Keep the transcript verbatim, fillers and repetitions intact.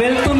Welcome.